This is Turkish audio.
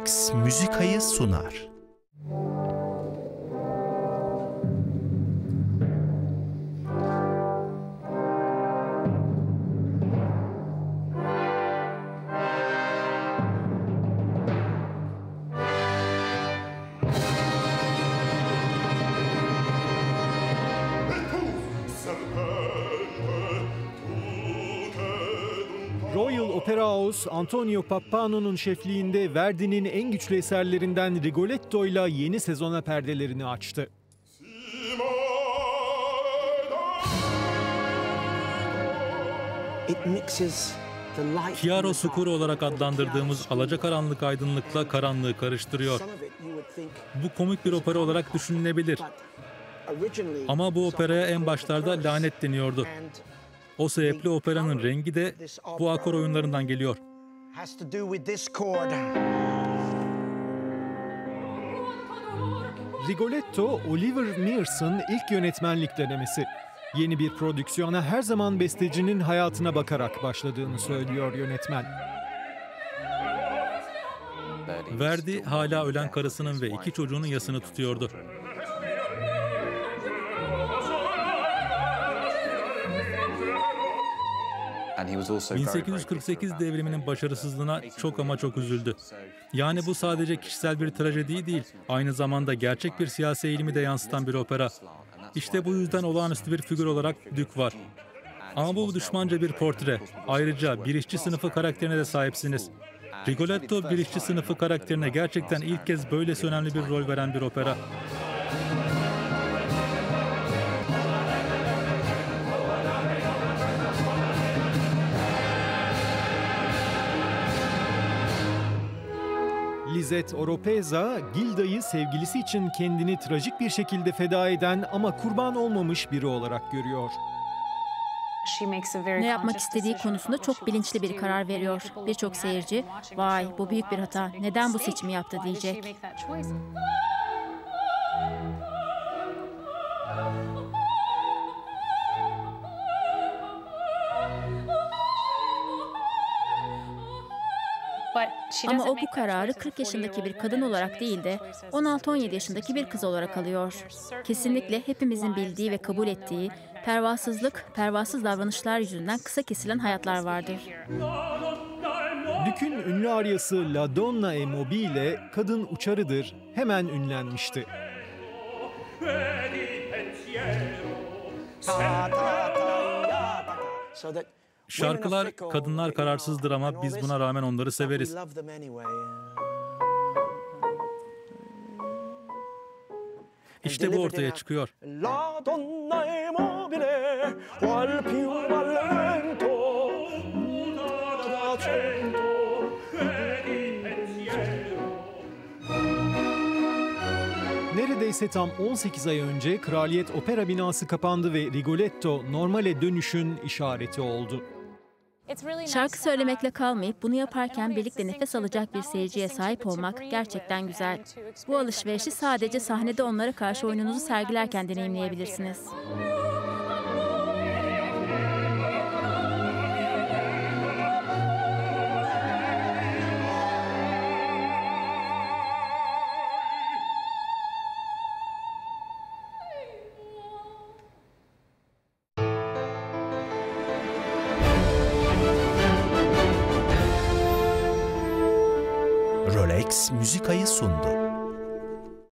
Rex Müzika'yı sunar. Antonio Pappano'nun şefliğinde Verdi'nin en güçlü eserlerinden Rigoletto ile yeni sezona perdelerini açtı. Chiaroscuro olarak adlandırdığımız alacakaranlık aydınlıkla karanlığı karıştırıyor. Bu komik bir opera olarak düşünülebilir. Ama bu operaya en başlarda lanet deniyordu. O sebeple operanın rengi de bu akor oyunlarından geliyor. Rigoletto, Oliver Mears'ın ilk yönetmenlik denemesi. Yeni bir prodüksiyona her zaman bestecinin hayatına bakarak başladığını söylüyor yönetmen. Verdi hala ölen karısının ve iki çocuğunun yasını tutuyordu. ...1848 devriminin başarısızlığına çok ama çok üzüldü. Yani bu sadece kişisel bir trajedi değil, aynı zamanda gerçek bir siyasi eğilimi de yansıtan bir opera. İşte bu yüzden olağanüstü bir figür olarak Dük var. Ama bu düşmanca bir portre. Ayrıca bir işçi sınıfı karakterine de sahipsiniz. Rigoletto bir işçi sınıfı karakterine gerçekten ilk kez böylesi önemli bir rol veren bir opera. Oropeza, Gilda'yı sevgilisi için kendini trajik bir şekilde feda eden ama kurban olmamış biri olarak görüyor. Ne yapmak istediği konusunda çok bilinçli bir karar veriyor. Birçok seyirci, "Vay, bu büyük bir hata, neden bu seçimi yaptı?" diyecek. Ama o bu kararı 40 yaşındaki bir kadın olarak değil de 16-17 yaşındaki bir kız olarak alıyor. Kesinlikle hepimizin bildiği ve kabul ettiği pervasız davranışlar yüzünden kısa kesilen hayatlar vardır. Dük'ün ünlü aryası La Donna e Mobile, "Kadın uçarıdır," hemen ünlenmişti. Şarkılar, kadınlar kararsızdır ama biz buna rağmen onları severiz. İşte bu ortaya çıkıyor. Neredeyse tam 18 ay önce Kraliyet Opera binası kapandı ve Rigoletto normale dönüşün işareti oldu. Şarkı söylemekle kalmayıp bunu yaparken birlikte nefes alacak bir seyirciye sahip olmak gerçekten güzel. Bu alışverişi sadece sahnede onlara karşı oyununuzu sergilerken deneyimleyebilirsiniz. Müzika'yı sundu.